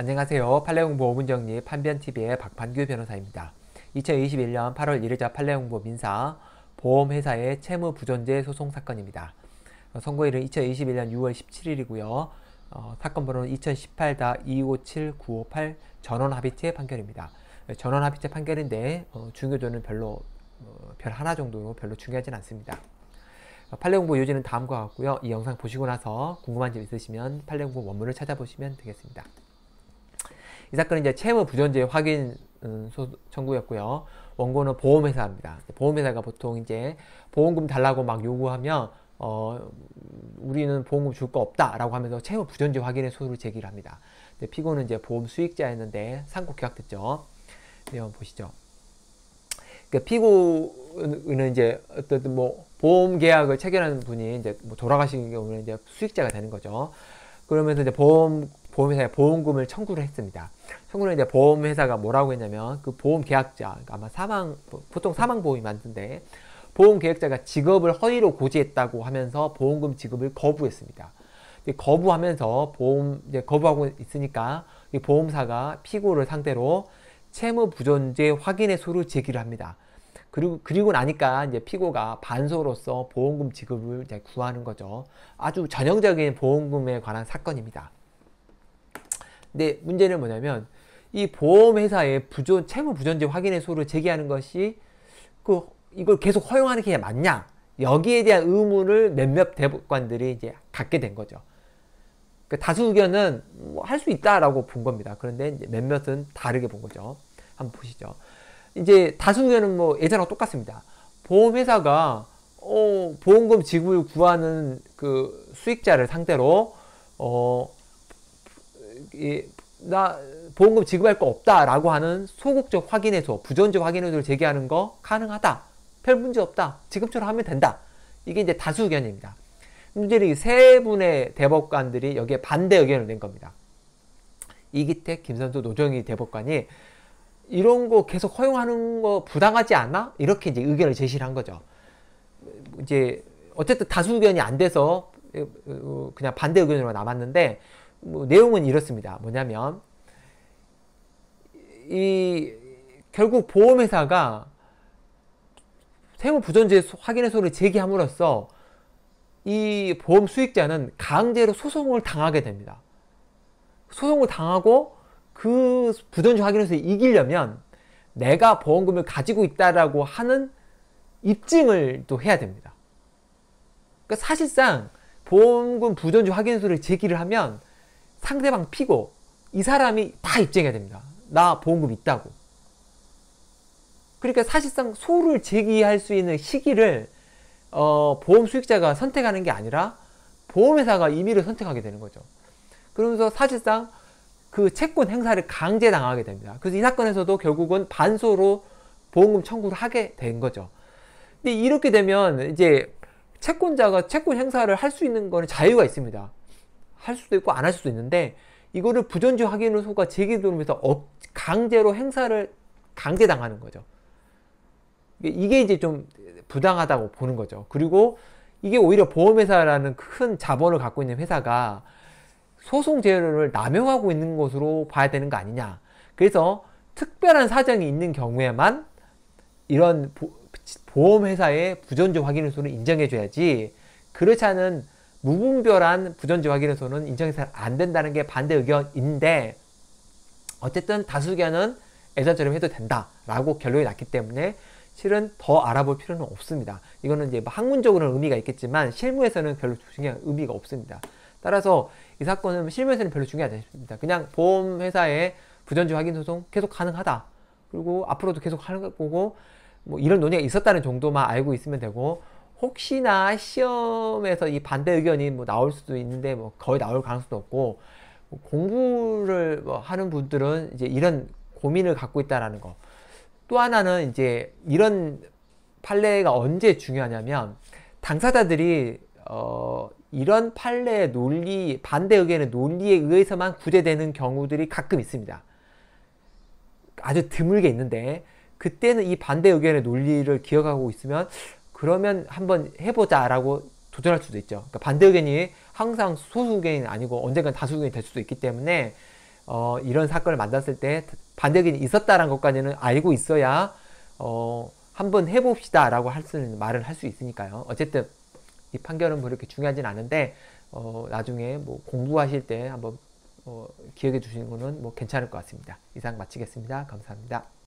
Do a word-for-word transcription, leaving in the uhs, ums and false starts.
안녕하세요. 판례공부 오 분 정리 판변티비의 박판규 변호사입니다. 이천이십일 년 팔 월 일 일자 판례공부 민사 보험회사의 채무부존재 소송 사건입니다. 선고일은 이천이십일 년 유 월 십칠 일이고요. 어, 사건 번호는 이천십팔 다 이오칠구오팔 전원합의체 판결입니다. 전원합의체 판결인데 어, 중요도는 별로 어, 별 하나 정도로 별로 중요하진 않습니다. 판례공부 요지는 다음과 같고요. 이 영상 보시고 나서 궁금한 점 있으시면 판례공부 원문을 찾아보시면 되겠습니다. 이 사건은 이제 채무 부존재 확인 음, 소, 청구였고요. 원고는 보험회사입니다. 보험회사가 보통 이제 보험금 달라고 막 요구하면 어, 우리는 보험금 줄 거 없다라고 하면서 채무 부존재 확인의 소를 제기를 합니다. 근데 피고는 이제 보험 수익자였는데 상고 기각됐죠. 내용 보시죠. 그러니까 피고는 이제 어떤 뭐 보험 계약을 체결하는 분이 이제 뭐 돌아가신 경우는 이제 수익자가 되는 거죠. 그러면서 이제 보험 보험회사에 보험금을 청구를 했습니다. 청구를 이제 보험회사가 뭐라고 했냐면 그 보험 계약자, 아마 사망, 보통 사망 보험이 많던데 보험 계약자가 직업을 허위로 고지했다고 하면서 보험금 지급을 거부했습니다. 근데 거부하면서 보험 이제 거부하고 있으니까 이 보험사가 피고를 상대로 채무 부존재 확인의 소를 제기를 합니다. 그리고 그리고 나니까 이제 피고가 반소로서 보험금 지급을 이제 구하는 거죠. 아주 전형적인 보험금에 관한 사건입니다. 근데 문제는 뭐냐면 이 보험회사의 부존, 채무 부존재 확인의 소를 제기하는 것이 그 이걸 계속 허용하는 게 맞냐, 여기에 대한 의문을 몇몇 대법관들이 이제 갖게 된 거죠. 그러니까 다수 의견은 뭐 할 수 있다라고 본 겁니다. 그런데 이제 몇몇은 다르게 본 거죠. 한번 보시죠. 이제 다수 의견은 뭐 예전하고 똑같습니다. 보험회사가 어, 보험금 지급을 구하는 그 수익자를 상대로 어, 이, 나 보험금 지급할 거 없다라고 하는 소극적 확인해소, 부존재 확인해소를 제기하는 거 가능하다, 별 문제 없다, 지금처럼 하면 된다. 이게 이제 다수 의견입니다. 문제는 이 세 분의 대법관들이 여기에 반대 의견을 낸 겁니다. 이기택, 김선수, 노정희 대법관이 이런 거 계속 허용하는 거 부당하지 않아? 이렇게 이제 의견을 제시를 한 거죠. 이제 어쨌든 다수 의견이 안 돼서 그냥 반대 의견으로 남았는데 뭐 내용은 이렇습니다. 뭐냐면 이 결국 보험회사가 채무 부존재 확인해소를 제기함으로써 이 보험 수익자는 강제로 소송을 당하게 됩니다. 소송을 당하고 그 부존재 확인해소를 이기려면 내가 보험금을 가지고 있다라고 하는 입증을 또 해야 됩니다. 그러니까 사실상 보험금 부존재 확인해소를 제기를 하면 상대방 피고 이 사람이 다 입증해야 됩니다. 나 보험금 있다고. 그러니까 사실상 소를 제기할 수 있는 시기를 어, 보험 수익자가 선택하는 게 아니라 보험회사가 임의로 선택하게 되는 거죠. 그러면서 사실상 그 채권 행사를 강제당하게 됩니다. 그래서 이 사건에서도 결국은 반소로 보험금 청구를 하게 된 거죠. 근데 이렇게 되면 이제 채권자가 채권 행사를 할 수 있는 거는 자유가 있습니다. 할 수도 있고 안 할 수도 있는데 이거를 부존재 확인소가 제기되면서 어, 강제로 행사를 강제당하는 거죠. 이게 이제 좀 부당하다고 보는 거죠. 그리고 이게 오히려 보험회사라는 큰 자본을 갖고 있는 회사가 소송 재료를 남용하고 있는 것으로 봐야 되는 거 아니냐. 그래서 특별한 사정이 있는 경우에만 이런 보, 보험회사의 부존재 확인소는 인정해줘야지, 그렇지 않은 무분별한 부존재 확인에서는 인정이 잘 안 된다는 게 반대 의견인데, 어쨌든 다수 의견은 예전처럼 해도 된다라고 결론이 났기 때문에 실은 더 알아볼 필요는 없습니다. 이거는 이제 학문적으로는 의미가 있겠지만 실무에서는 별로 중요한 의미가 없습니다. 따라서 이 사건은 실무에서는 별로 중요하지 않습니다. 그냥 보험회사의 부존재 확인 소송 계속 가능하다, 그리고 앞으로도 계속 할 거고, 뭐 이런 논의가 있었다는 정도만 알고 있으면 되고, 혹시나 시험에서 이 반대 의견이 뭐 나올 수도 있는데 뭐 거의 나올 가능성도 없고, 공부를 뭐 하는 분들은 이제 이런 고민을 갖고 있다라는 거. 또 하나는 이제 이런 판례가 언제 중요하냐면 당사자들이 어 이런 판례의 논리, 반대 의견의 논리에 의해서만 구제되는 경우들이 가끔 있습니다. 아주 드물게 있는데 그때는 이 반대 의견의 논리를 기억하고 있으면 그러면 한번 해보자 라고 도전할 수도 있죠. 그러니까 반대 의견이 항상 소수 의견이 아니고 언젠간 다수 의견이 될 수도 있기 때문에 어, 이런 사건을 만났을 때 반대견이 있었다라는 것까지는 알고 있어야 어, 한번 해봅시다 라고 할 수 있는 말을 할 수 있으니까요. 어쨌든 이 판결은 그렇게 중요하진 않은데 어, 나중에 뭐 공부하실 때 한번 어, 기억해 주시는 거는 뭐 괜찮을 것 같습니다. 이상 마치겠습니다. 감사합니다.